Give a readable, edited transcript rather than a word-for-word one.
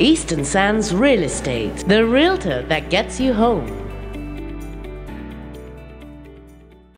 Eastern Sands Real Estate, the realtor that gets you home.